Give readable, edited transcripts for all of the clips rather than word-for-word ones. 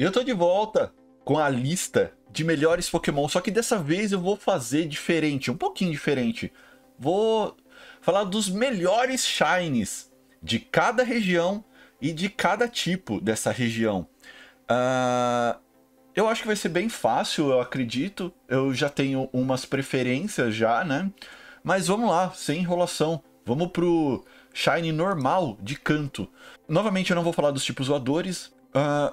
E eu tô de volta com a lista de melhores Pokémon, só que dessa vez eu vou fazer diferente, um pouquinho diferente. Vou falar dos melhores Shines de cada região e de cada tipo dessa região. Eu acho que vai ser bem fácil, eu acredito. Eu já tenho umas preferências já, né? Mas vamos lá, sem enrolação. Vamos pro Shine normal de Kanto. Novamente eu não vou falar dos tipos voadores.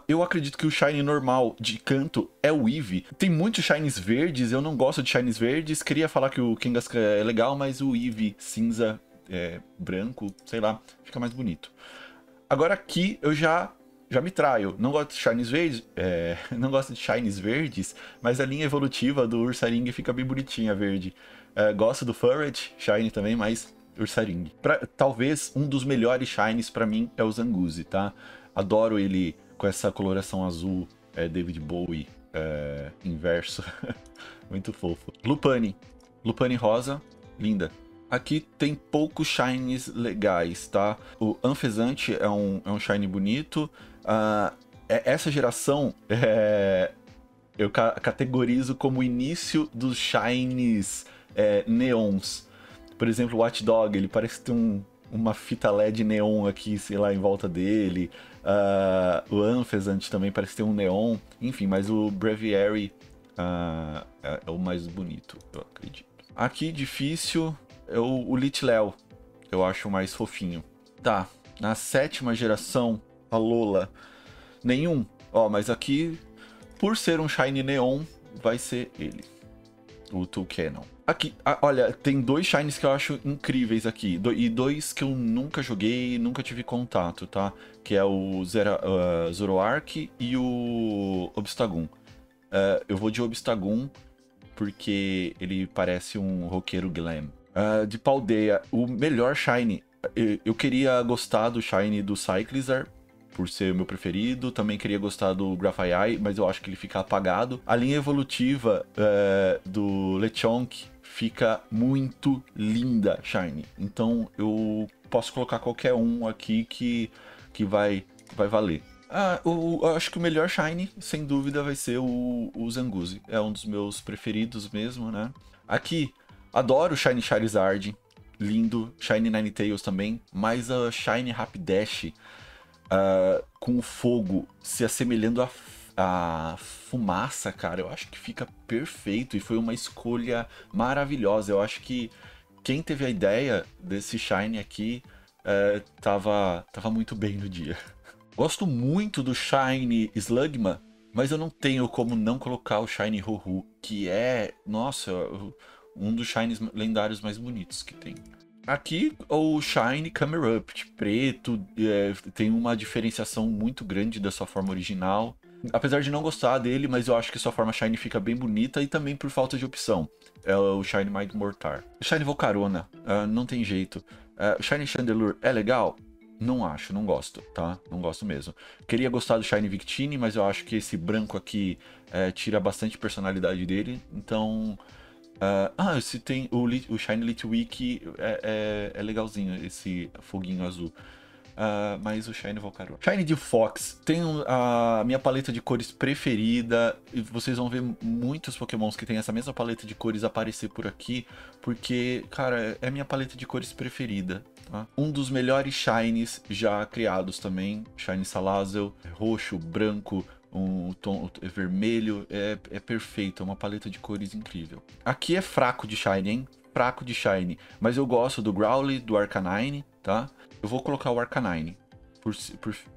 Eu acredito que o Shine normal de Kanto é o Eevee. Tem muitos Shines verdes, eu não gosto de Shines verdes. Queria falar que o Kangaskhan é legal, mas o Eevee cinza, branco, sei lá, fica mais bonito. Agora aqui eu já me traio. Não gosto de Shines verdes, mas a linha evolutiva do Ursaring fica bem bonitinha, verde. Gosto do Furret, Shine também, mas Ursaring. Talvez um dos melhores Shines pra mim é o Zanguzzi, tá? Adoro ele com essa coloração azul, David Bowie, inverso. Muito fofo. Lupani rosa, linda. Aqui tem poucos shines legais, tá? O Anfesante é um shine bonito. Essa geração eu categorizo como o início dos shines neons. Por exemplo, o Watchdog, ele parece ter uma fita LED neon aqui, sei lá, em volta dele. O Anfesante também parece ter um neon. Enfim, mas o Breviary é o mais bonito, eu acredito. Aqui, difícil, é o Litleo. Eu acho o mais fofinho. Tá, na sétima geração, a Lola. Nenhum. Ó, mas aqui, por ser um Shiny Neon, vai ser ele. O Toucanon. Aqui, olha, tem dois Shines que eu acho incríveis aqui. E dois que eu nunca joguei, nunca tive contato, tá? Que é o Zoroark e o Obstagoon. Eu vou de Obstagoon porque ele parece um roqueiro glam. De Paldeia, o melhor Shine, eu queria gostar do Shine do Cyclizar, por ser o meu preferido. Também queria gostar do Grafaiai, mas eu acho que ele fica apagado. A linha evolutiva do Lechonk fica muito linda, Shine. Então eu posso colocar qualquer um aqui que vai valer. Eu acho que o melhor Shine, sem dúvida, vai ser o Zanguzi. É um dos meus preferidos mesmo, né? Aqui, adoro o Shiny Charizard, lindo. Shiny Ninetales também, mas a Shiny Rapidash com o fogo se assemelhando à fumaça, cara, eu acho que fica perfeito e foi uma escolha maravilhosa. Eu acho que quem teve a ideia desse Shiny aqui tava muito bem no dia. Gosto muito do Shiny Slugma, mas eu não tenho como não colocar o Shiny Ho-Oh, que é, nossa, um dos shines lendários mais bonitos que tem. Aqui, o Shiny Camerupt, preto, tem uma diferenciação muito grande da sua forma original. Apesar de não gostar dele, mas eu acho que sua forma Shiny fica bem bonita e também por falta de opção. É o Shiny Mind Mortar. Shiny Volcarona, não tem jeito. Shiny Chandelure é legal? Não acho, não gosto, tá? Não gosto mesmo. Queria gostar do Shiny Victini, mas eu acho que esse branco aqui tira bastante personalidade dele, então... se tem o Shiny Litwick é legalzinho, esse foguinho azul. Mas o Shiny Volcarona. Shiny de Fox. Tem a minha paleta de cores preferida. E vocês vão ver muitos Pokémons que tem essa mesma paleta de cores aparecer por aqui. Porque, cara, é a minha paleta de cores preferida. Tá? Um dos melhores Shines já criados também. Shiny Salazzle, roxo, branco... um tom vermelho, é perfeito, é uma paleta de cores incrível. Aqui é fraco de Shine, hein? Fraco de Shine, mas eu gosto do Growlithe, do Arcanine, tá? Eu vou colocar o Arcanine,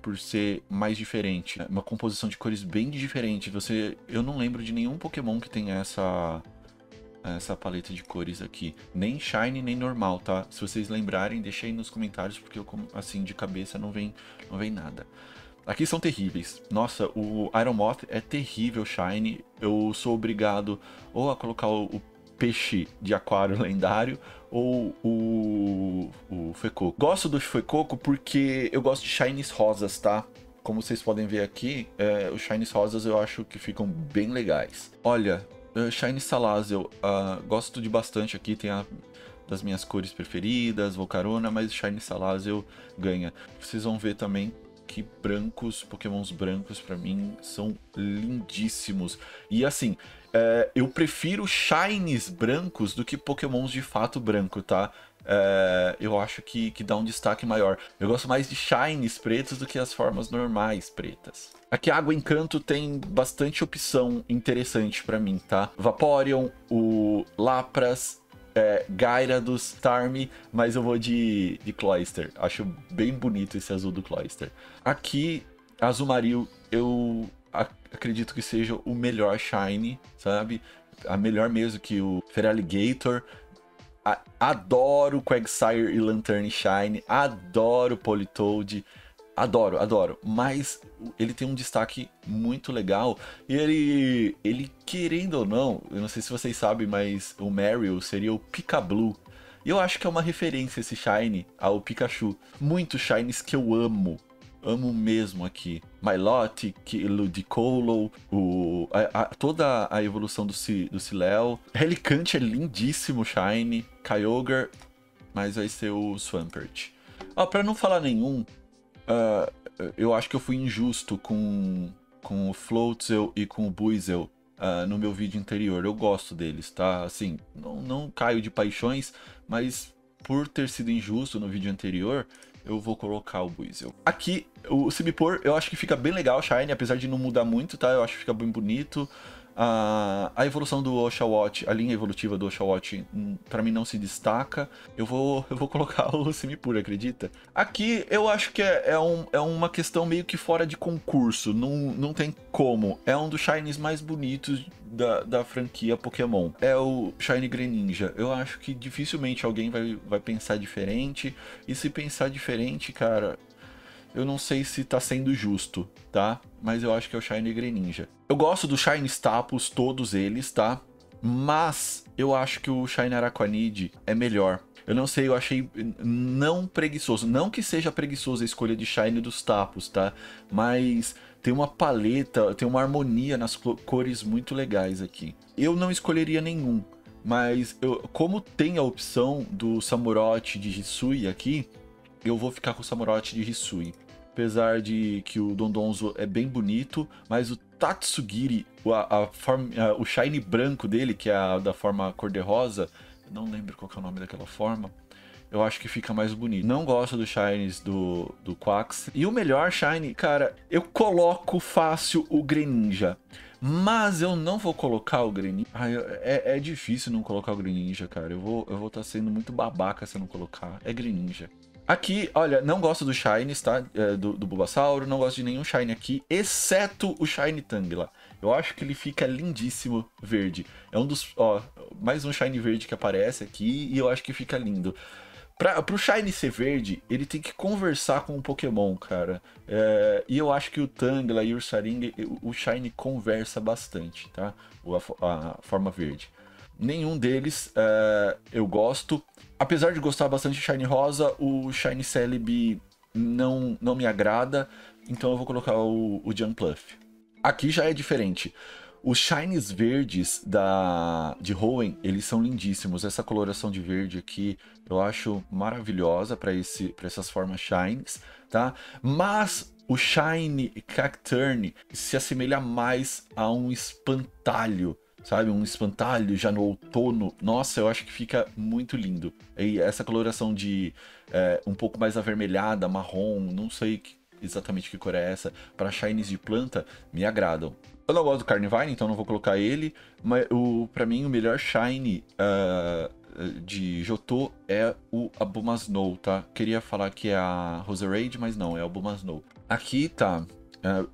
por ser mais diferente. É uma composição de cores bem diferente. Eu não lembro de nenhum Pokémon que tenha essa paleta de cores aqui. Nem Shine, nem normal, tá? Se vocês lembrarem, deixa aí nos comentários, porque eu, assim, de cabeça não vem nada. Aqui são terríveis. Nossa, o Ironmoth é terrível Shiny. Eu sou obrigado ou a colocar o peixe de aquário lendário ou o Fuecoco. Gosto do Fuecoco porque eu gosto de Shines rosas, tá? Como vocês podem ver aqui, os Shines rosas eu acho que ficam bem legais. Olha, Shiny Salazzle, gosto de bastante aqui, tem a... das minhas cores preferidas, Volcarona, mas Shiny Salazzle ganha. Vocês vão ver também que brancos, pokémons brancos, pra mim, são lindíssimos. E assim, eu prefiro shinies brancos do que pokémons de fato branco, tá? Eu acho que dá um destaque maior. Eu gosto mais de shinies pretos do que as formas normais pretas. Aqui a Água Encanto tem bastante opção interessante pra mim, tá? Vaporeon, o Lapras, Gyarados, Starmie, mas eu vou de Cloyster. Acho bem bonito esse azul do Cloyster. Aqui, Azumarill, eu acredito que seja o melhor shiny, sabe? A melhor mesmo que o Feraligatr. Adoro Quagsire e Lantern Shine, adoro Politoed, adoro, adoro. Mas ele tem um destaque muito legal. E ele, querendo ou não, eu não sei se vocês sabem, mas o Marill seria o Picablu. E eu acho que é uma referência esse shiny ao Pikachu. Muitos shinies que eu amo. Amo mesmo aqui. Milotic, Ludicolo, toda a evolução do Cileo. Relicante é lindíssimo, shiny. Kyogre, mas vai ser o Swampert. Ah, pra não falar nenhum, eu acho que eu fui injusto com o Floatzel e com o Buizel no meu vídeo anterior. Eu gosto deles, tá? Assim, não caio de paixões, mas por ter sido injusto no vídeo anterior, eu vou colocar o Buizel. Aqui, o Sibipor, eu acho que fica bem legal, shiny, apesar de não mudar muito, tá? Eu acho que fica bem bonito. A evolução do Oshawott, a linha evolutiva do Oshawott, pra mim não se destaca. Eu vou colocar o Sibipor, acredita? Aqui, eu acho que é uma questão meio que fora de concurso. Não tem como. É um dos shinies mais bonitos da franquia Pokémon. É o shiny Greninja. Eu acho que dificilmente alguém vai pensar diferente. E se pensar diferente, cara, eu não sei se tá sendo justo, tá? Mas eu acho que é o shiny Greninja. Eu gosto dos shinies Tapus, todos eles, tá? Mas eu acho que o shiny Araquanid é melhor. Eu não sei, eu achei não preguiçoso. Não que seja preguiçoso a escolha de shiny dos Tapus, tá? Mas tem uma paleta, tem uma harmonia nas cores muito legais aqui. Eu não escolheria nenhum. Mas como tem a opção do Samurott de Hisui aqui, eu vou ficar com o Samurott de Hisui. Apesar de que o Dondonzo é bem bonito, mas o Tatsugiri, o shiny branco dele, que é a da forma cor-de-rosa, não lembro qual que é o nome daquela forma, eu acho que fica mais bonito. Não gosto dos shines do Quax. E o melhor shiny, cara, eu coloco fácil o Greninja. Mas eu não vou colocar o Greninja. Ai, é difícil não colocar o Greninja, cara. Eu vou estar sendo muito babaca se eu não colocar. É Greninja. Aqui, olha, não gosto do shinies, tá? Do Bulbasauro, não gosto de nenhum shiny aqui, exceto o shiny Tangela. Eu acho que ele fica lindíssimo verde. É um dos, ó, mais um shiny verde que aparece aqui e eu acho que fica lindo. Pro shiny ser verde, ele tem que conversar com o Pokémon, cara. E eu acho que o Tangela e o Ursaring, o shiny conversa bastante, tá? A forma verde. Nenhum deles eu gosto. Apesar de gostar bastante de shiny rosa, o shiny Celebi não me agrada. Então eu vou colocar o Jumpluff. Aqui já é diferente. Os shinies verdes de Hoenn, eles são lindíssimos. Essa coloração de verde aqui eu acho maravilhosa para essas formas shinies, tá? Mas o shiny Cacturne se assemelha mais a um espantalho. Sabe, um espantalho já no outono. Nossa, eu acho que fica muito lindo. E essa coloração de um pouco mais avermelhada, marrom, não sei exatamente que cor é essa, para shinies de planta, me agradam. Eu não gosto do Carnivine, então não vou colocar ele. Mas pra mim, o melhor shiny de Johto é o Abomasnow, tá? Queria falar que é a Roserade, mas não, é o Abomasnow. Aqui tá.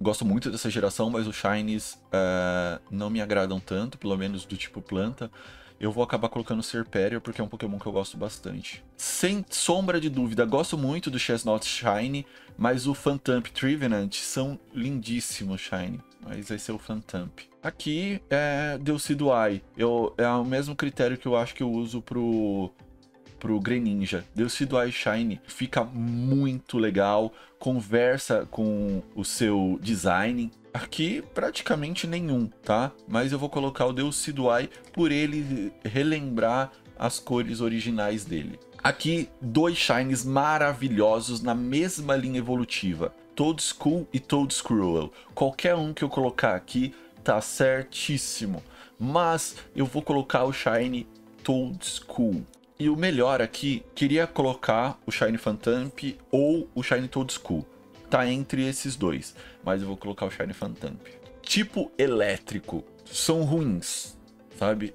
Gosto muito dessa geração, mas os shinies não me agradam tanto, pelo menos do tipo planta. Eu vou acabar colocando o Serperio, porque é um Pokémon que eu gosto bastante. Sem sombra de dúvida, gosto muito do Chesnut Shiny, mas o Phantump Trevenant são lindíssimos shiny. Mas vai ser o Phantump. Aqui é Decidueye. É o mesmo critério que eu acho que eu uso pro Greninja. Decidueye shiny fica muito legal, conversa com o seu design. Aqui praticamente nenhum, tá? Mas eu vou colocar o Decidueye por ele relembrar as cores originais dele. Aqui, dois shinies maravilhosos na mesma linha evolutiva. Toadstool e Toadscruel. Qualquer um que eu colocar aqui tá certíssimo. Mas eu vou colocar o Shiny Toadstool. E o melhor aqui, queria colocar o Shiny Fantamp ou o Shiny Toadstool. Tá entre esses dois, mas eu vou colocar o Shiny Fantamp. Tipo elétrico, são ruins, sabe?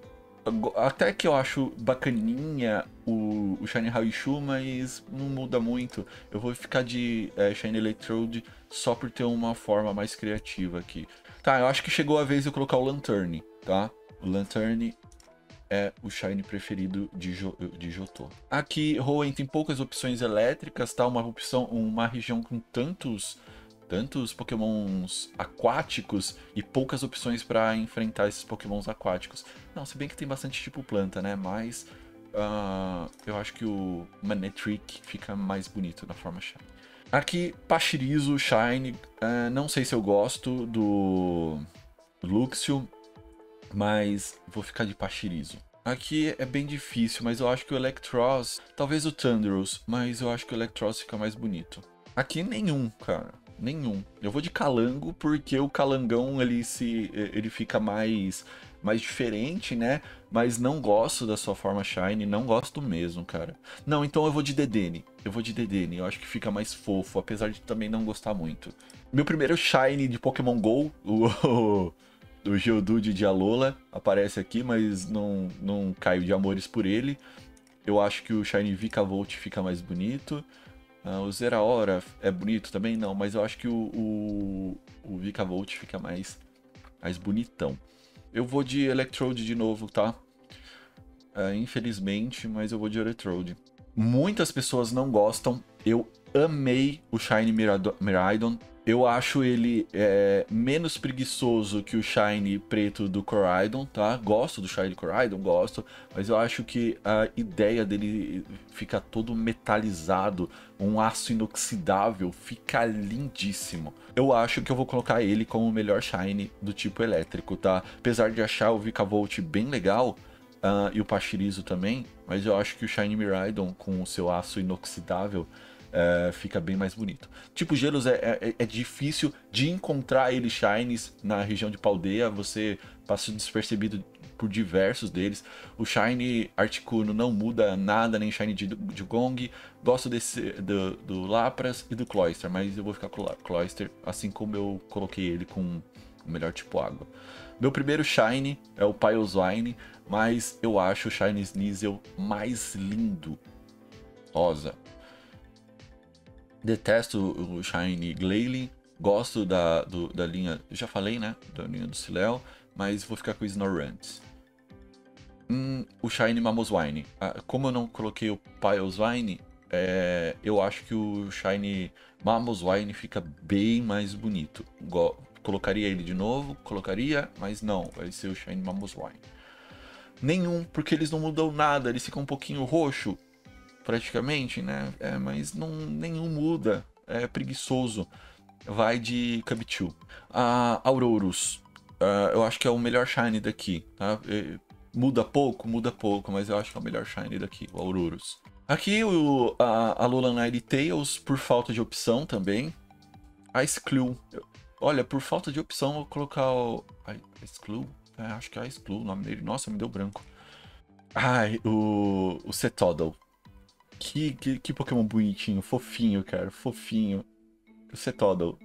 Até que eu acho bacaninha o Shiny Raichu, mas não muda muito. Eu vou ficar de Shiny Electrode só por ter uma forma mais criativa aqui. Tá, eu acho que chegou a vez de eu colocar o Lantern, tá? O Lantern é o Shiny preferido de Johto. Aqui, Ho-Oh tem poucas opções elétricas, tá? Uma região com tantos pokémons aquáticos e poucas opções para enfrentar esses pokémons aquáticos. Não, se bem que tem bastante tipo planta, né? Mas eu acho que o Manectric fica mais bonito na forma Shiny. Aqui, Pachirisu Shiny. Não sei se eu gosto do Luxio, mas vou ficar de Pachirisu. Aqui é bem difícil, mas eu acho que o Electros, talvez o Thundurus, mas eu acho que o Electros fica mais bonito. Aqui nenhum, cara. Nenhum. Eu vou de Calango porque o Calangão ele fica mais diferente, né? Mas não gosto da sua forma Shiny, não gosto mesmo, cara. Não, então eu vou de Dedenne. Eu vou de Dedenne, eu acho que fica mais fofo, apesar de também não gostar muito. Meu primeiro Shiny de Pokémon GO, o Geodude de Alola, aparece aqui, mas não caio de amores por ele. Eu acho que o Shiny Vikavolt fica mais bonito. O Zeraora é bonito também? Não, mas eu acho que o Vikavolt fica mais bonitão. Eu vou de Electrode de novo, tá? Infelizmente, mas eu vou de Electrode. Muitas pessoas não gostam. Eu amei o Shiny Miraidon. Eu acho ele menos preguiçoso que o Shiny preto do Coraidon, tá? Gosto do Shiny Coraidon, gosto. Mas eu acho que a ideia dele fica todo metalizado, um aço inoxidável, fica lindíssimo. Eu acho que eu vou colocar ele como o melhor Shiny do tipo elétrico, tá? Apesar de achar o Vikavolt bem legal e o Pachirisu também, mas eu acho que o Shiny Miraidon com o seu aço inoxidável fica bem mais bonito. Tipo gelos é difícil de encontrar ele shines na região de Paldeia. Você passa despercebido por diversos deles. O Shiny Articuno não muda nada, nem Shiny de Gong. Gosto do Lapras e do Cloyster, mas eu vou ficar com o Cloyster, assim como eu coloquei ele com o melhor tipo água. Meu primeiro Shiny é o Piloswine, mas eu acho o Shiny Sneasel mais lindo. Rosa. Detesto o Shiny Glalie, gosto da linha, já falei, né, da linha do Cileo, mas vou ficar com o Snorunt. O Shiny Mamoswine, como eu não coloquei o Piloswine, eu acho que o Shiny Mamoswine fica bem mais bonito. Colocaria ele de novo, mas não, vai ser o Shiny Mamoswine. Nenhum, porque eles não mudam nada, eles ficam um pouquinho roxo. Praticamente, né? Mas nenhum muda. É preguiçoso. Vai de Kabichu. Aurorus. Eu acho que é o melhor Shiny daqui. Tá? Muda pouco, mas eu acho que é o melhor Shiny daqui, o Aurorus. Aqui a Alolan Ninetales, por falta de opção também. Ice-Clue. Olha, por falta de opção, eu vou colocar o Ice-Clue. Acho que é Ice-Clue o nome dele. Nossa, me deu branco. Ai, o Cetodal. Que Pokémon bonitinho, fofinho, cara, fofinho. O Cetodal,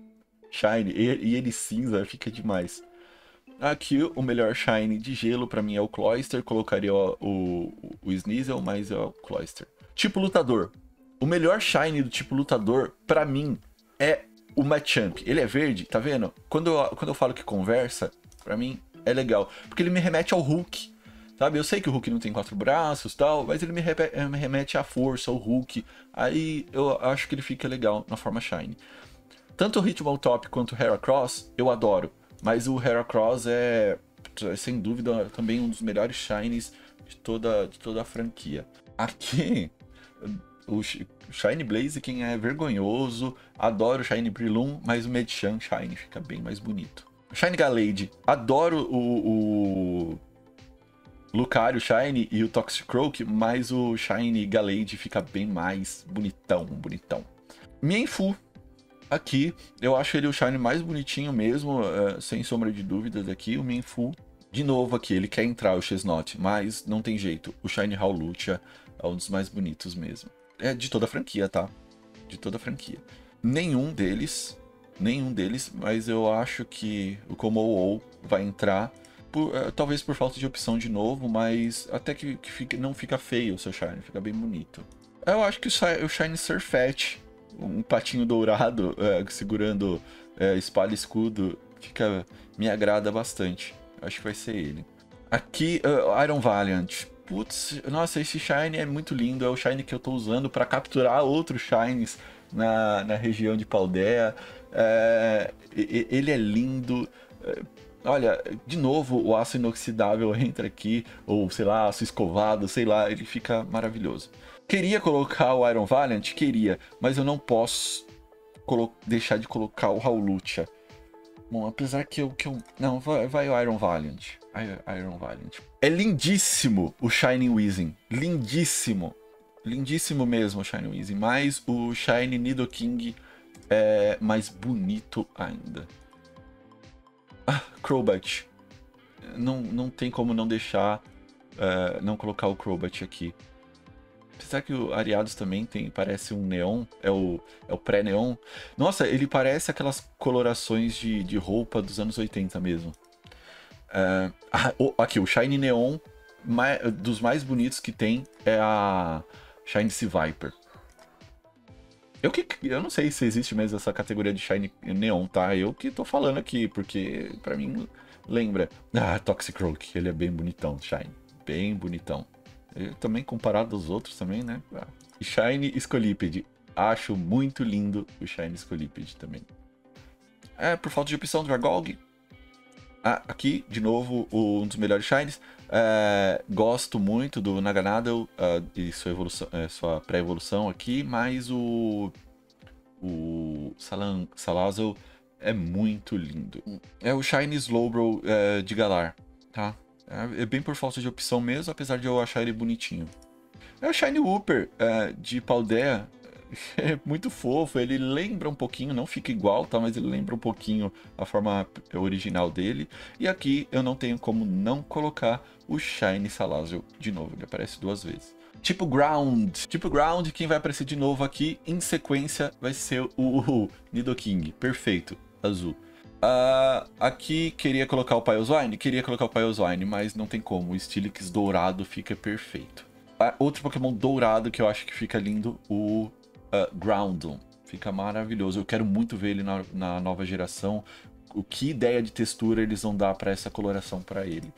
Shiny, e ele cinza, fica demais. Aqui, o melhor Shiny de gelo pra mim é o Cloyster. Colocaria o Sneasel, mas é o Cloyster. Tipo lutador. O melhor Shiny do tipo lutador, pra mim, é o Machamp. Ele é verde, tá vendo? Quando eu falo que conversa, pra mim, é legal. Porque ele me remete ao Hulk. Sabe, eu sei que o Hulk não tem 4 braços e tal, mas ele me remete à força, ao Hulk. Aí eu acho que ele fica legal na forma Shiny. Tanto o Hitmontop quanto o Heracross eu adoro, mas o Heracross é, sem dúvida, também um dos melhores Shinies de toda a franquia. Aqui, o Shiny Blaziken é vergonhoso, adoro o Shiny Breloom, mas o Medicham Shiny fica bem mais bonito. Shiny Gallade, adoro o Lucario Shiny e o Toxicroak, mas o Shiny Gallade fica bem mais bonitão. Mienfoo, Aqui, eu acho ele o Shine mais bonitinho mesmo, sem sombra de dúvidas aqui, o Minfu. De novo aqui, ele quer entrar o Chesnaught, mas não tem jeito. O Shine Hawlucha é um dos mais bonitos mesmo. É de toda a franquia, tá? De toda a franquia. Nenhum deles, mas eu acho que o Ho-Oh vai entrar, talvez por falta de opção de novo, mas até que fica, não fica feio o seu Shine, fica bem bonito. Eu acho que o Shine Surfetch, um patinho dourado segurando espada e escudo, me agrada bastante. Acho que vai ser ele. Aqui, Iron Valiant. Putz, nossa, esse Shine é muito lindo. É o Shine que eu tô usando para capturar outros Shines na região de Paldea. Ele é lindo. Olha, de novo, o aço inoxidável entra aqui. Ou, sei lá, aço escovado, sei lá. Ele fica maravilhoso. Queria colocar o Iron Valiant? Queria. Mas eu não posso deixar de colocar o Hawlucha. Bom, apesar que eu... Não, vai o Iron Valiant. Iron Valiant. É lindíssimo o Shiny Weezing. Lindíssimo. Lindíssimo mesmo o Shiny Weezing. Mas o Shiny Nidoking é mais bonito ainda. Ah, Crobat. Não tem como não deixar... não colocar o Crobat aqui. Apesar que o Ariados também parece um neon, é o pré-neon. Nossa, ele parece aquelas colorações de roupa dos anos 80 mesmo. Aqui, o Shiny Neon, dos mais bonitos que tem, é a Shiny Sea Viper. Eu não sei se existe mesmo essa categoria de Shiny Neon, tá? Eu que tô falando aqui, porque pra mim lembra. Ah, Toxicroak, ele é bem bonitão, Shiny. Bem bonitão. Eu também, comparado aos outros também, né? Shiny Scolipede. Acho muito lindo o Shiny Scolipede também. Por falta de opção do Vargog. Aqui, de novo, um dos melhores Shines. Gosto muito do Naganadel e sua pré-evolução aqui, mas o Salazzle é muito lindo. É o Shiny Slowbro de Galar, tá? É bem por falta de opção mesmo, apesar de eu achar ele bonitinho. É o Shiny Wooper de Paldea. É muito fofo, ele lembra um pouquinho, não fica igual, tá? Mas ele lembra um pouquinho a forma original dele. E aqui eu não tenho como não colocar o Shiny Salazzle de novo, ele aparece duas vezes. Tipo Ground. Tipo Ground, quem vai aparecer de novo aqui em sequência vai ser o Nidoking. Perfeito, azul. Aqui queria colocar o Pyozwine, mas não tem como, o Steelix dourado fica perfeito. Outro Pokémon dourado que eu acho que fica lindo, o Groundon, fica maravilhoso. Eu quero muito ver ele na nova geração, que ideia de textura eles vão dar para essa coloração para ele.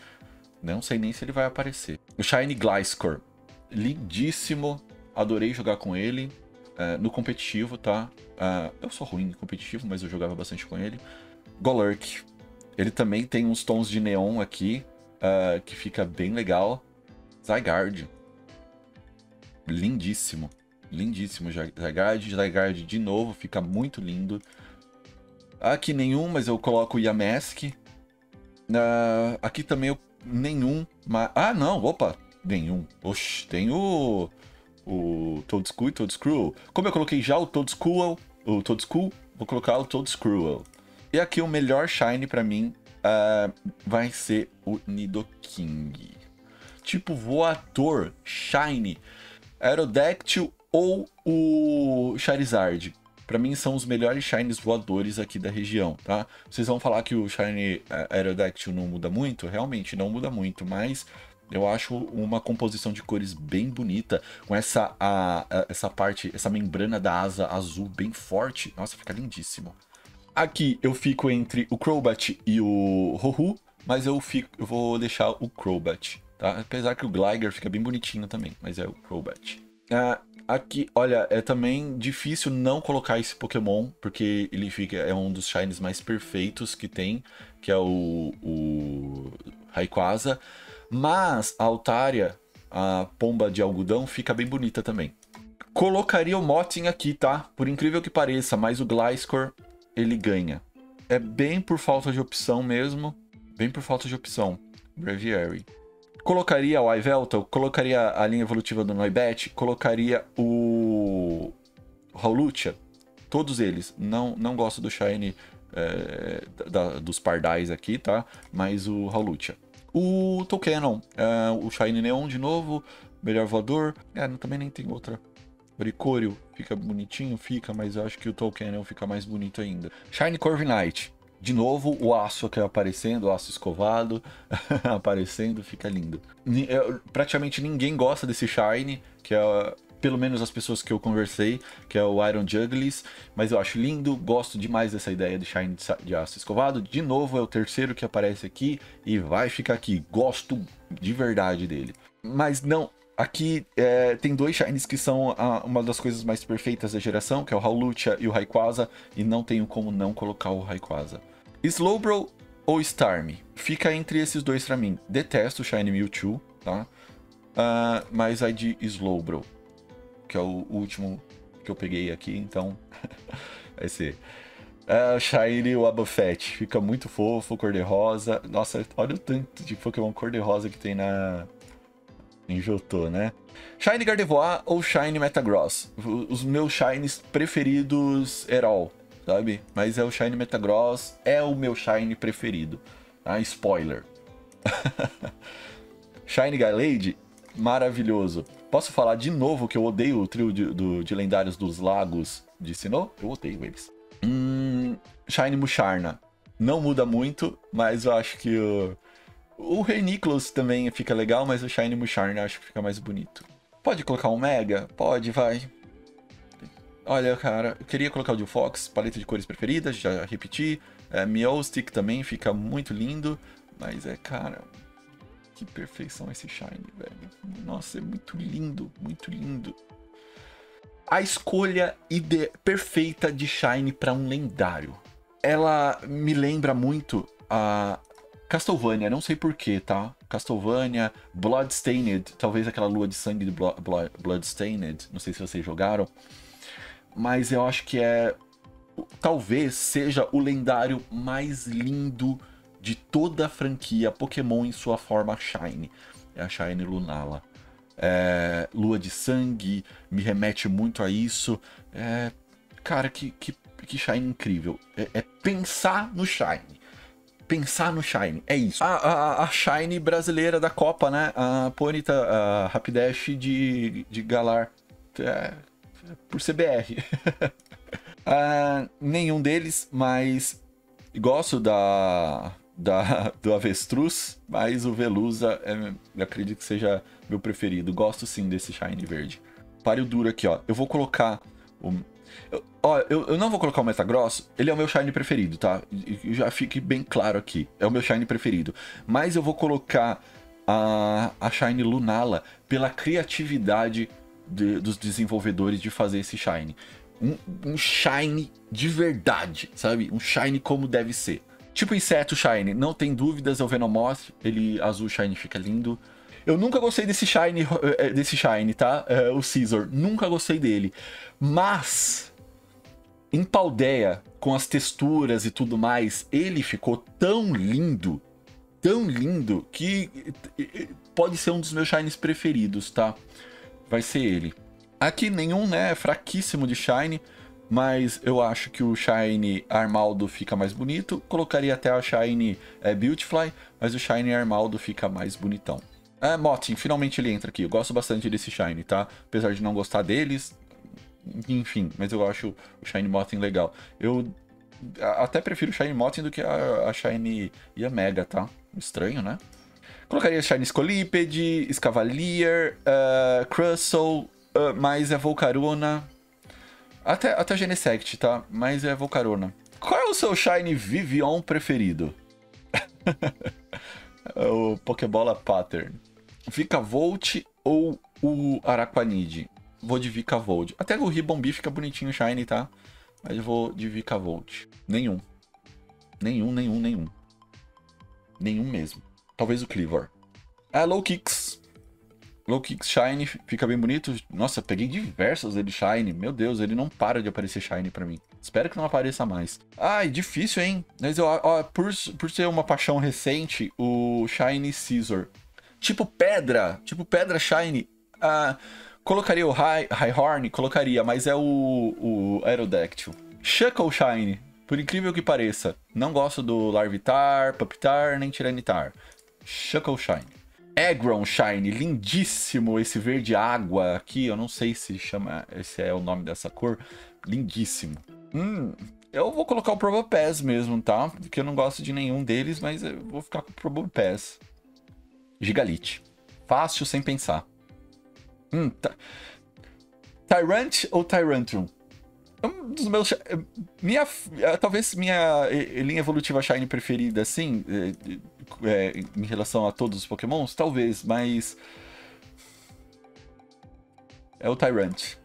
Não sei nem se ele vai aparecer. O Shiny Gliscor, lindíssimo, adorei jogar com ele, no competitivo, tá? Eu sou ruim no competitivo, mas eu jogava bastante com ele. Golurk, ele também tem uns tons de neon aqui, que fica bem legal. Zygarde, lindíssimo, lindíssimo Zygarde de novo, fica muito lindo. Aqui nenhum, mas eu coloco o Yamask. Aqui também nenhum, mas... não, opa, nenhum. Oxi, tem o Toadskull e Toadscruel. Como eu coloquei já o Toadskull, vou colocar o Toadscruel. E aqui o melhor Shine pra mim vai ser o Nidoking. Tipo voador, Shine, Aerodactyl ou o Charizard. Pra mim são os melhores Shines voadores aqui da região, tá? Vocês vão falar que o Shine Aerodactyl não muda muito? Realmente não muda muito, mas eu acho uma composição de cores bem bonita. Com essa parte, essa membrana da asa azul bem forte. Nossa, fica lindíssimo. Aqui eu fico entre o Crobat e o Ho-Oh, mas eu vou deixar o Crobat, tá? Apesar que o Gligar fica bem bonitinho também, mas é o Crobat. Aqui, olha, é também difícil não colocar esse Pokémon, porque ele é um dos Shines mais perfeitos que tem, que é o Rayquaza. Mas a Altaria, a pomba de algodão, fica bem bonita também. Colocaria o Motin aqui, tá? Por incrível que pareça, mas o Gliscor... ele ganha. É bem por falta de opção mesmo. Bem por falta de opção. Breviary. Colocaria o Iveltal. Colocaria a linha evolutiva do Noibat. Colocaria o Hawlucha. Todos eles. Não gosto do Shiny dos pardais aqui, tá? Mas o Hawlucha. O Toucanon, o Shiny Neon de novo, melhor voador. Também nem tem outra. Bricório fica bonitinho, fica, mas eu acho que o Toucanon fica mais bonito ainda. Shiny Corviknight. De novo, o aço aqui aparecendo, o aço escovado aparecendo, fica lindo. Praticamente ninguém gosta desse Shiny, que é, pelo menos as pessoas que eu conversei, que é o Iron Juggles, mas eu acho lindo, gosto demais dessa ideia de Shiny de aço escovado. De novo, é o terceiro que aparece aqui e vai ficar aqui, gosto de verdade dele. Mas não... Aqui tem dois Shinies que são uma das coisas mais perfeitas da geração, que é o Hawlucha e o Rayquaza, e não tenho como não colocar o Rayquaza. Slowbro ou Starmie? Fica entre esses dois pra mim. Detesto o Shiny Mewtwo, tá? Mas vai de Slowbro, que é o último que eu peguei aqui, então vai ser... Shiny Wabafet, fica muito fofo, cor-de-rosa. Nossa, olha o tanto de Pokémon cor-de-rosa que tem na... Enjotou, né? Shiny Gardevoir ou Shiny Metagross? Os meus Shines preferidos all, sabe? Mas é o Shiny Metagross, é o meu Shiny preferido. Ah, spoiler. Shiny Gallade, maravilhoso. Posso falar de novo que eu odeio o trio de lendários dos lagos de Sinnoh? Eu odeio eles. Shiny Musharna. Não muda muito, mas eu acho que... O Reniklos também fica legal, mas o Shiny Musharna acho que fica mais bonito. Pode colocar um Mega? Pode, vai. Olha, cara, eu queria colocar o Dufox, paleta de cores preferidas, já repeti. Miostic também fica muito lindo, mas cara... Que perfeição esse Shiny, velho. Nossa, é muito lindo, muito lindo. A escolha perfeita de Shiny pra um lendário. Ela me lembra muito a... Castlevania, não sei porquê, tá? Castlevania, Bloodstained, talvez aquela lua de sangue de Bloodstained, não sei se vocês jogaram. Mas eu acho que talvez seja o lendário mais lindo de toda a franquia Pokémon em sua forma Shiny. É a Shiny Lunala. Lua de sangue, me remete muito a isso. Cara, que Shiny incrível. É pensar no Shiny. Pensar no Shiny, é isso. A Shiny brasileira da Copa, né? A Ponyta, a Rapidash de Galar. Por CBR. Nenhum deles, mas... Gosto do Avestruz, mas o Veluza, eu acredito que seja meu preferido. Gosto sim desse Shiny verde. Pare o duro aqui, ó. Eu vou colocar... Eu não vou colocar o Metagross, ele é o meu Shiny preferido, tá? Já fique bem claro aqui, é o meu Shiny preferido. Mas eu vou colocar a Shiny Lunala pela criatividade dos desenvolvedores de fazer esse Shiny. Um Shiny de verdade, sabe? Um Shiny como deve ser. Tipo inseto Shiny, não tem dúvidas, é o Venomoth, ele azul Shiny fica lindo. Eu nunca gostei desse Shiny, tá? O Scizor, nunca gostei dele. Mas, em Paldea, com as texturas e tudo mais, ele ficou tão lindo, que pode ser um dos meus Shinies preferidos, tá? Vai ser ele. Aqui nenhum, né? É fraquíssimo de Shiny, mas eu acho que o Shiny Armaldo fica mais bonito. Colocaria até a Shiny Beautifly, mas o Shiny Armaldo fica mais bonitão. Motin, finalmente ele entra aqui. Eu gosto bastante desse Shiny, tá? Apesar de não gostar deles, enfim, mas eu acho o Shiny Motin legal. Eu até prefiro o Shiny Motin do que a Shiny Yamega, tá? Estranho, né? Colocaria Shiny Scolipede, Escavalier, Crustle, mas é Volcarona. Até Genesect, tá? Mas é Volcarona. Qual é o seu Shiny Vivion preferido? O Pokébola Pattern. Vikavolt ou o Araquanid? Vou de Vikavolt. Até o Ribombi fica bonitinho Shiny, tá? Mas eu vou de Vikavolt. Nenhum. Nenhum mesmo. Talvez o Cleavor. Low Kicks. Low Kicks Shiny fica bem bonito. Nossa, peguei diversos dele Shiny. Meu Deus, ele não para de aparecer Shiny pra mim. Espero que não apareça mais. Ai, difícil, hein? Mas por ser uma paixão recente, o Shiny Scizor. Tipo pedra Shiny. Colocaria o Rhyhorn? Colocaria, mas é o Aerodactyl. Shuckle Shine. Por incrível que pareça. Não gosto do Larvitar, Pupitar, nem Tiranitar. Shuckle Shine. Aggron Shine. Lindíssimo esse verde água aqui. Eu não sei se chama... Esse é o nome dessa cor. Lindíssimo. Eu vou colocar o Probopass mesmo, tá? Porque eu não gosto de nenhum deles, mas eu vou ficar com o Probopass. Gigalite. Fácil, sem pensar. Tyrant ou Tyrantum? Um dos meus... Talvez minha linha evolutiva Shiny preferida, assim, em relação a todos os Pokémons, talvez, mas... É o Tyrant.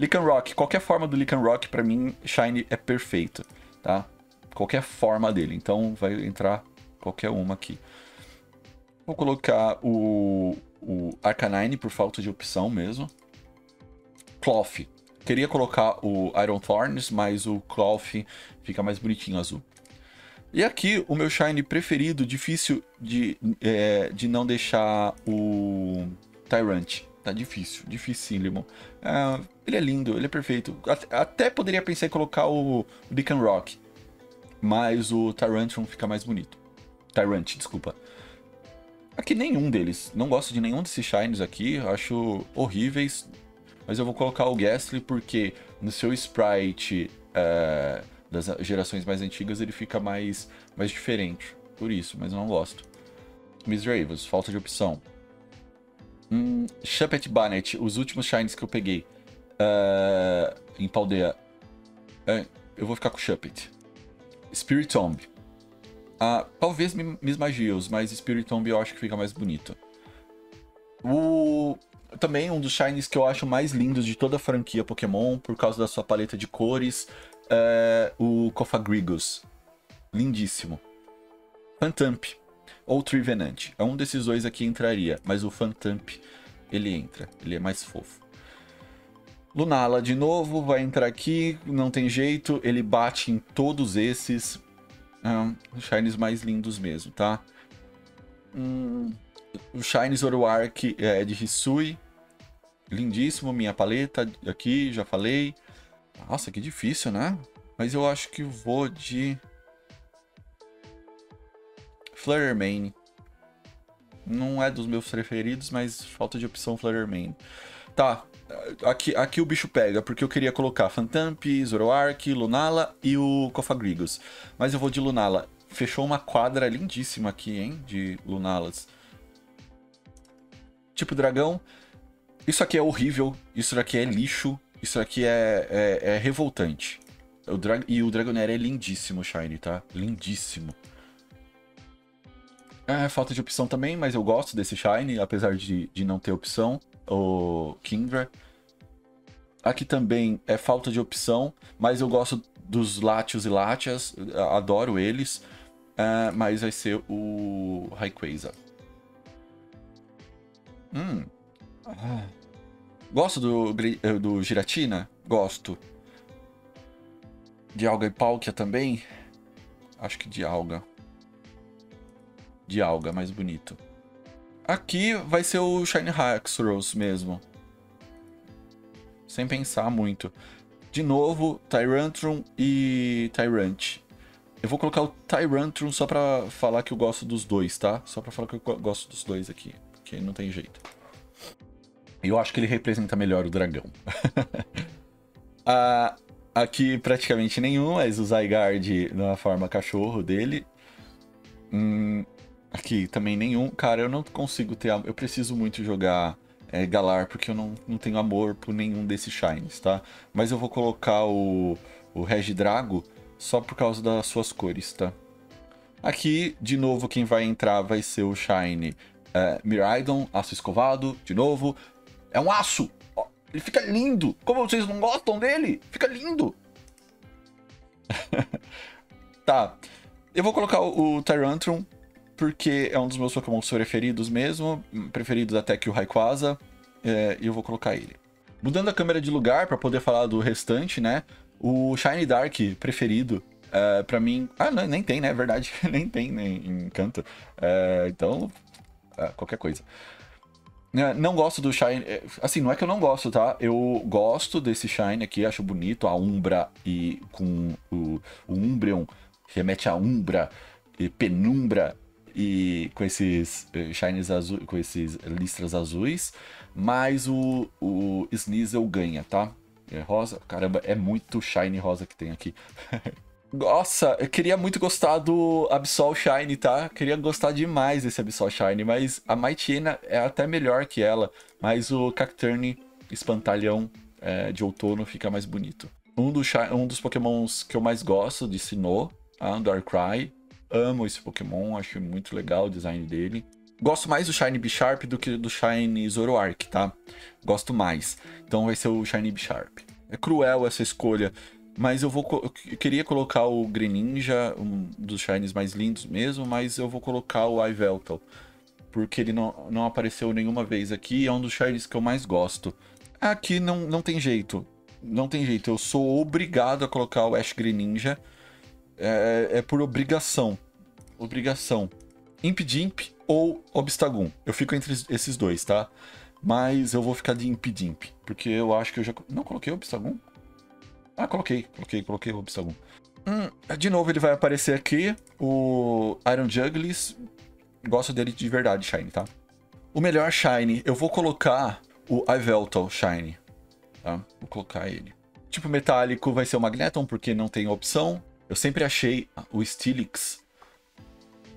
Lycanroc. Qualquer forma do Lycanroc, pra mim, Shiny é perfeito, tá? Qualquer forma dele. Então, vai entrar qualquer uma aqui. Vou colocar o Arcanine, por falta de opção mesmo. Cloth. Queria colocar o Iron Thorns, mas o Cloth fica mais bonitinho, azul. E aqui, o meu Shiny preferido, difícil de não deixar o Tyrant. Tá difícil, dificílimo. Ele é lindo, ele é perfeito. Até poderia pensar em colocar o Lycanroc, mas o Tyrantum fica mais bonito. Tyrant, desculpa. Aqui nenhum deles. Não gosto de nenhum desses Shines aqui. Acho horríveis. Mas eu vou colocar o Gastly porque no seu sprite das gerações mais antigas ele fica mais diferente. Por isso, mas eu não gosto. Misdreavus, falta de opção. Shuppet Bannet, os últimos Shines que eu peguei em Paldea. Eu vou ficar com o Shuppet. Spiritomb. Talvez Mismagius, mas Spiritomb eu acho que fica mais bonito. Também um dos Shines que eu acho mais lindos de toda a franquia Pokémon, por causa da sua paleta de cores, o Cofagrigus. Lindíssimo. Phantump ou Trivenant. Um desses dois aqui entraria, mas o Phantump, ele entra. Ele é mais fofo. Lunala, de novo, vai entrar aqui, não tem jeito, ele bate em todos esses... os Shines mais lindos mesmo, tá? O Shine Zoroark é de Hisui. Lindíssimo, minha paleta aqui, já falei. Nossa, que difícil, né? Mas eu acho que vou de... Fluttermane. Não é dos meus preferidos, mas falta de opção Fluttermane. Tá, aqui o bicho pega, porque eu queria colocar Phantump, Zoroark, Lunala e o Cofagrigus. Mas eu vou de Lunala. Fechou uma quadra lindíssima aqui, hein, de Lunalas. Tipo dragão. Isso aqui é horrível, isso daqui é lixo, isso aqui é revoltante. E o Dragonair é lindíssimo, Shiny, tá? Lindíssimo. Falta de opção também, mas eu gosto desse Shiny, apesar de não ter opção. O Kingdra. Aqui também é falta de opção, mas eu gosto dos Latios e Latias, adoro eles, mas vai ser o Rayquaza. Gosto do Giratina? Gosto. De Alga e Palkia também? Acho que de Alga. De Alga, mais bonito. Aqui vai ser o Shiny Haxorus mesmo. Sem pensar muito. De novo, Tyrantrum e Tyrant. Eu vou colocar o Tyrantrum só pra falar que eu gosto dos dois, tá? Só pra falar que eu gosto dos dois aqui. Porque não tem jeito. Eu acho que ele representa melhor o dragão. Aqui praticamente nenhum, mas o Zygarde na forma cachorro dele. Aqui também nenhum. Cara, eu não consigo ter... Eu preciso muito jogar Galar, porque eu não tenho amor por nenhum desses Shines, tá? Mas eu vou colocar o Regidrago só por causa das suas cores, tá? Aqui, de novo, quem vai entrar vai ser o Shine Miraidon, aço escovado, de novo. É um aço! Ó, ele fica lindo! Como vocês não gostam dele? Fica lindo! Tá. Eu vou colocar o Tyrantrum, porque é um dos meus Pokémon preferidos mesmo, preferidos até que o Rayquaza, e eu vou colocar ele. Mudando a câmera de lugar para poder falar do restante, né? O Shiny Dark preferido, para mim... não, nem tem, né? Verdade, nem tem, nem Encanto. Então, qualquer coisa. Não gosto do Shine. Assim, não é que eu não gosto, tá? Eu gosto desse Shine aqui, acho bonito. A Umbra e com o Umbreon, remete a Umbra e Penumbra. E com esses shines azuis, com esses listras azuis. Mas o Sneasel ganha, tá? É rosa. Caramba, é muito shiny rosa que tem aqui. Nossa, eu queria muito gostar do Absol Shiny, tá? Queria gostar demais desse Absol Shiny. Mas a Maitiena é até melhor que ela. Mas o Cacturne Espantalhão de outono fica mais bonito. Um dos pokémons que eu mais gosto de Sinnoh, Darkrai. Amo esse Pokémon, acho muito legal o design dele. Gosto mais do Shiny Bisharp do que do Shiny Zoroark, tá? Gosto mais. Então vai ser o Shiny Bisharp. É cruel essa escolha, mas eu queria colocar o Greninja, um dos Shines mais lindos mesmo, mas eu vou colocar o Iveltal, porque ele não apareceu nenhuma vez aqui, é um dos Shines que eu mais gosto. Aqui não tem jeito, não tem jeito. Eu sou obrigado a colocar o Ash Greninja. É por obrigação. Impidimp ou Obstagoon. Eu fico entre esses dois, tá? Mas eu vou ficar de Impidimp. Porque eu acho que eu já... Não, coloquei Obstagoon? Ah, coloquei Obstagoon. De novo ele vai aparecer aqui. O Iron Juggles. Gosto dele de verdade, Shiny, tá? O melhor Shiny. Eu vou colocar o Iveltal Shiny. Tá? Vou colocar ele. Tipo metálico vai ser o Magneton, porque não tem opção. Eu sempre achei o Steelix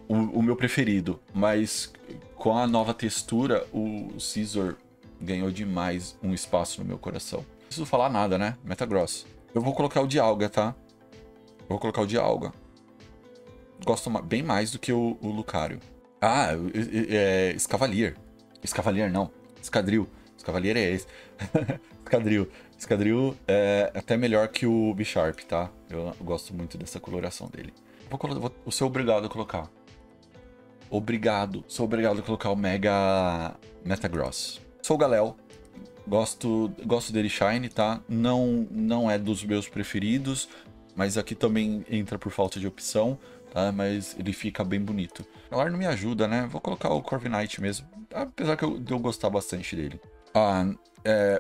o meu preferido, mas com a nova textura, o Scizor ganhou demais um espaço no meu coração. Não preciso falar nada, né? Metagross. Eu vou colocar o Dialga, tá? Eu vou colocar o Dialga. Gosto bem mais do que o Lucario. Ah, Escavalier. Escavalier não. Escadril. Escavalier é esse. Escadril. Escadril é até melhor que o Bisharp, tá? Eu gosto muito dessa coloração dele. Vou ser obrigado a colocar. Sou obrigado a colocar o Mega Metagross. Sou o Galel. Gosto dele Shiny, tá? Não é dos meus preferidos, mas aqui também entra por falta de opção, tá? Mas ele fica bem bonito. O Galar não me ajuda, né? Vou colocar o Corviknight mesmo, apesar que eu gostar bastante dele.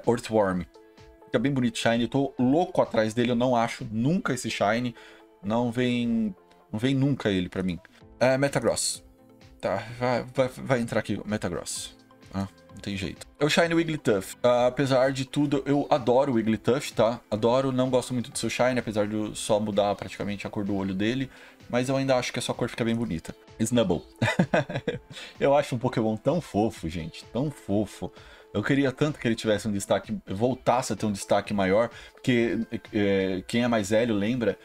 Earthworm. Fica bem bonito Shiny, eu tô louco atrás dele, eu não acho nunca esse Shiny, não vem nunca ele pra mim. Metagross, tá, vai entrar aqui, Metagross, não tem jeito. É o Shiny Wigglytuff, apesar de tudo eu adoro o Wigglytuff, tá, adoro, não gosto muito do seu Shiny, apesar de só mudar praticamente a cor do olho dele, mas eu ainda acho que a sua cor fica bem bonita. Snubbull, eu acho um Pokémon tão fofo, gente, tão fofo. Eu queria tanto que ele tivesse um destaque, voltasse a ter um destaque maior, porque quem é mais velho lembra,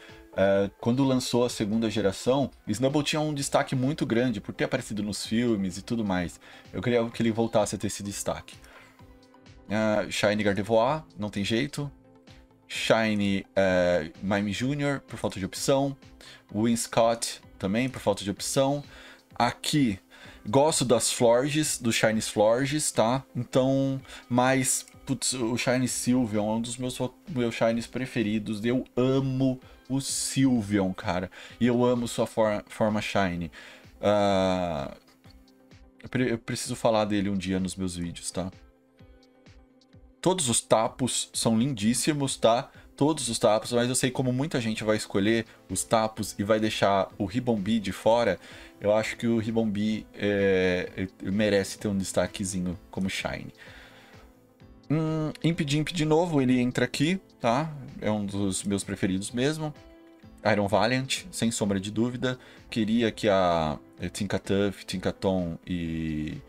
quando lançou a segunda geração, Snubbull tinha um destaque muito grande, por ter aparecido nos filmes e tudo mais. Eu queria que ele voltasse a ter esse destaque. Shiny Gardevoir, não tem jeito. Shiny Mime Jr., por falta de opção. Winscott, também, por falta de opção. Aqui... Gosto das Florges, dos Shines Florges, tá? Então, mas, putz, o Shiny Sylveon é um dos meus Shines preferidos. Eu amo o Sylveon, cara. E eu amo sua forma Shiny. Eu preciso falar dele um dia nos meus vídeos, tá? Todos os Tapus são lindíssimos, tá? Todos os Tapus, mas eu sei como muita gente vai escolher os Tapus e vai deixar o Ribombee de fora. Eu acho que o Ribombee merece ter um destaquezinho como Shiny. Impidimp de novo, ele entra aqui, tá? É um dos meus preferidos mesmo. Iron Valiant, sem sombra de dúvida. Queria que a Tinkastuff, Tinkaton e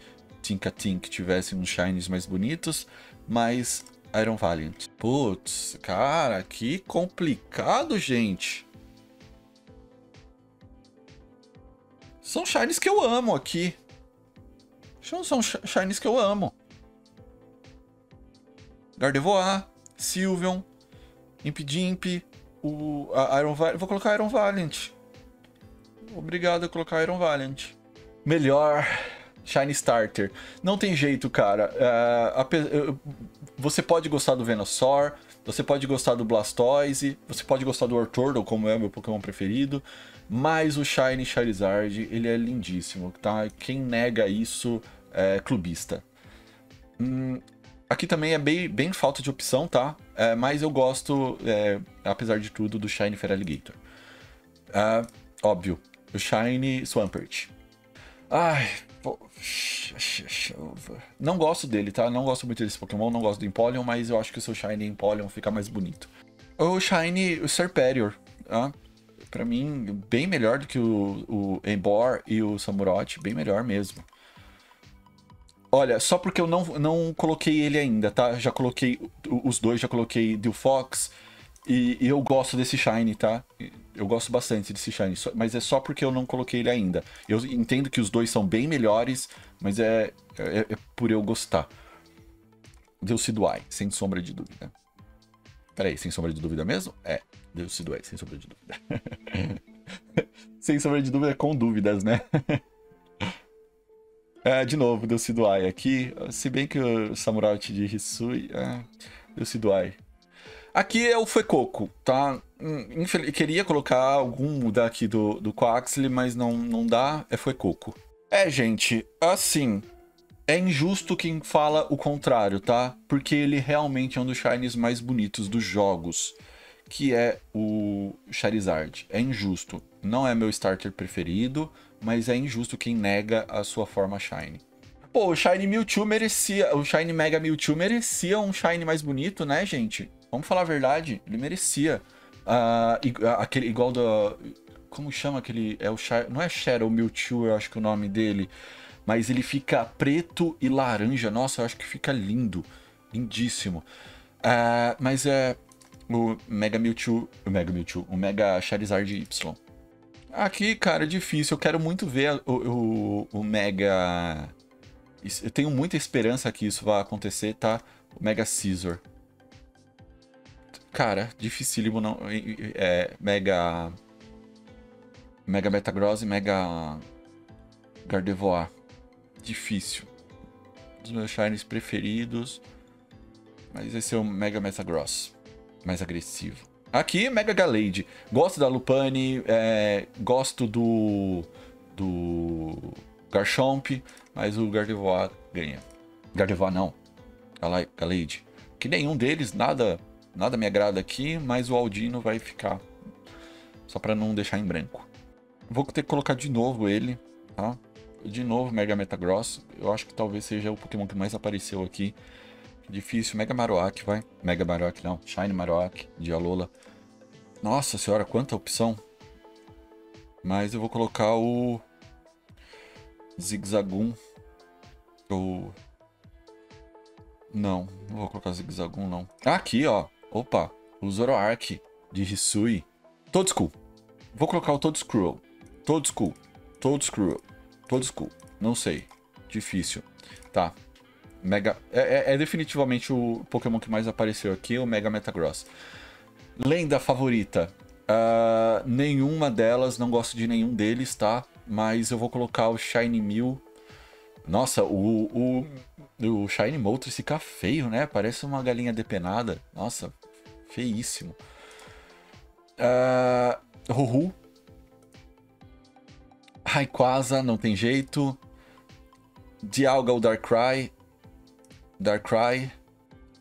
Tinkatink tivessem uns Shinies mais bonitos, mas... Iron Valiant. Putz, cara, que complicado, gente. São shines que eu amo aqui. São shines que eu amo. Gardevoir, Sylveon, Impidimp, Iron Valiant. Vou colocar Iron Valiant. Obrigado a colocar Iron Valiant. Melhor... Shiny Starter. Não tem jeito, cara. Você pode gostar do Venusaur, você pode gostar do Blastoise, você pode gostar do Turtle, como é o meu Pokémon preferido, mas o Shiny Charizard, ele é lindíssimo, tá? Quem nega isso é clubista. Aqui também é bem falta de opção, tá? Mas eu gosto, apesar de tudo, do Shiny Feraligatr. Óbvio, o Shiny Swampert. Ai, não gosto dele, tá? Não gosto muito desse Pokémon, não gosto do Empoleon, mas eu acho que o seu Shiny Empoleon fica mais bonito. O Shiny Serperior, tá? Pra mim, bem melhor do que o Embor e o Samurott, bem melhor mesmo. Olha, só porque eu não coloquei ele ainda, tá? Já coloquei os dois, já coloquei Dufox e eu gosto desse Shiny, tá? Eu gosto bastante desse Shiny, mas é só porque eu não coloquei ele ainda. Eu entendo que os dois são bem melhores, mas é por eu gostar. Decidueye, sem sombra de dúvida. Peraí, sem sombra de dúvida mesmo? É, Decidueye, sem sombra de dúvida. Sem sombra de dúvida, com dúvidas, né? De novo, Decidueye aqui. Se bem que o Samurott de Hisui... Decidueye. Aqui é o Fuecoco, tá? Queria colocar algum daqui do Quaxly, mas não dá. É Fuecoco. Gente, assim... É injusto quem fala o contrário, tá? Porque ele realmente é um dos Shinies mais bonitos dos jogos, que é o Charizard. É injusto. Não é meu starter preferido, mas é injusto quem nega a sua forma Shiny. Pô, o Shiny Mewtwo merecia... O Shiny Mega Mewtwo merecia um Shiny mais bonito, né, gente? Vamos falar a verdade, ele merecia. Aquele igual da... Como chama aquele... Não é Shadow Mewtwo, eu acho que é o nome dele. Mas ele fica preto e laranja. Nossa, eu acho que fica lindo. Lindíssimo. Mas é... O Mega Charizard Y. Aqui, cara, é difícil. Eu quero muito ver o Mega... Eu tenho muita esperança que isso vai acontecer, tá? O Mega Scizor. Cara, dificílimo não... Mega Metagross e Mega Gardevoir. Difícil. Um dos meus Shinies preferidos. Mas esse é o Mega Metagross. Mais agressivo. Aqui, Mega Gallade. Gosto da Lupani, gosto do Garchomp, mas o Gardevoir ganha. Gardevoir não. Gallade. Que nenhum deles, nada me agrada aqui, mas o Aldino vai ficar. Só pra não deixar em branco. Vou ter que colocar de novo ele, tá? De novo Mega Metagross. Eu acho que talvez seja o Pokémon que mais apareceu aqui. Difícil, Mega Marowak, vai. Mega Marowak não, Shiny Marowak de Alola. Nossa senhora, quanta opção. Mas eu vou colocar o Zigzagoon. Não, não vou colocar o Zigzagoon não. Aqui, ó, opa, o Zoroark de Hisui. Toadskull, vou colocar o Toadskull. Toadskull, não sei, difícil. Tá. Mega... É definitivamente o Pokémon que mais apareceu aqui, o Mega Metagross. Lenda favorita. Nenhuma delas, não gosto de nenhum deles, tá? Mas eu vou colocar o Shiny Mew. Nossa, o Shiny Moltres fica feio, né? Parece uma galinha depenada. Nossa, feíssimo. Ho-Oh. Rayquaza, não tem jeito. Dialga, o Darkrai.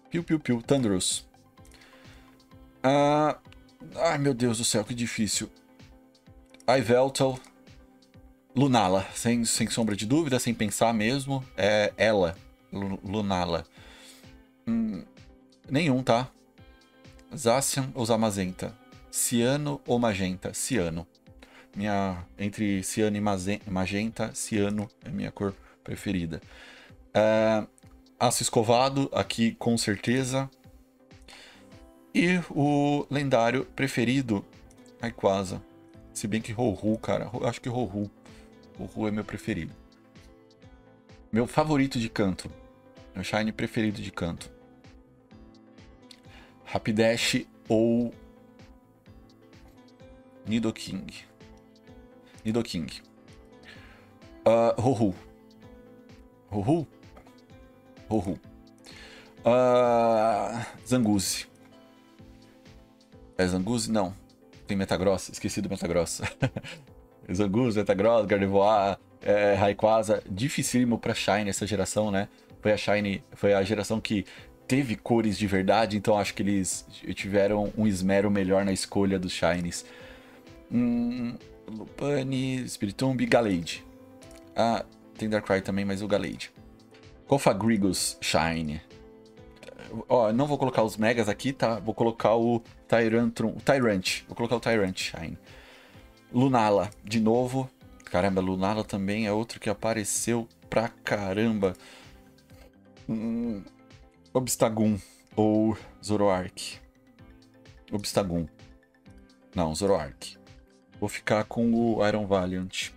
Piu, piu, piu. Thundurus. Ai, meu Deus do céu, que difícil. Yveltal. Lunala. Sem sombra de dúvida, sem pensar mesmo. É ela. Lunala. Nenhum, tá? Zacian ou Zamazenta? Ciano ou Magenta? Ciano. Entre Ciano e Magenta, Ciano é minha cor preferida. Aço Escovado, aqui com certeza. E o lendário preferido, Rayquaza. Se bem que Ho-Oh, cara. Acho que Ho-Oh. Ho-Oh é meu preferido. Meu favorito de canto. Meu Shiny preferido de canto. Rapidash ou Nidoking. Ho-Oh. Ho-Oh? Ho-Oh. Zanguzzi. Zanguzzi? Não. Tem Metagross. Esqueci do Metagross. Zanguzzi, Metagross, Gardevoir, Rayquaza. Dificílimo pra Shiny essa geração, né? foi a Shiny, foi a geração que teve cores de verdade, então acho que eles tiveram um esmero melhor na escolha dos Shinies. Lupani, Spiritomb, Gallade. Ah, tem Darkrai também, mas o Gallade. Cofagrigus Shiny. Ó, não vou colocar os Megas aqui, tá? Vou colocar o Tyrantrum, o Tyrant. Vou colocar o Tyrant Shiny. Lunala, de novo. Caramba, Lunala também é outro que apareceu pra caramba. Obstagoon ou Zoroark. Obstagoon. Não, Zoroark. Vou ficar com o Iron Valiant.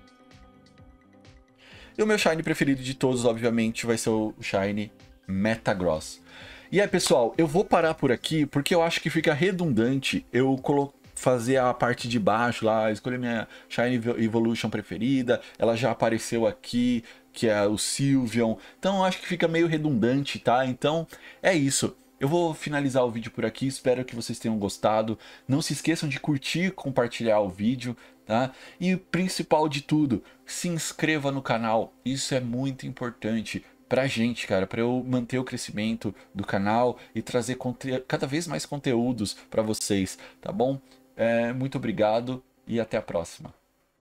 E o meu Shiny preferido de todos, obviamente, vai ser o Shiny Metagross. E aí, pessoal, eu vou parar por aqui, porque eu acho que fica redundante eu fazer a parte de baixo lá, escolher minha Shiny Evolution preferida, ela já apareceu aqui, que é o Sylveon. Então, eu acho que fica meio redundante, tá? Então, é isso. Eu vou finalizar o vídeo por aqui, espero que vocês tenham gostado. Não se esqueçam de curtir e compartilhar o vídeo, tá? E o principal de tudo, se inscreva no canal, isso é muito importante pra gente, cara, pra eu manter o crescimento do canal e trazer cada vez mais conteúdos pra vocês, tá bom? Muito obrigado e até a próxima.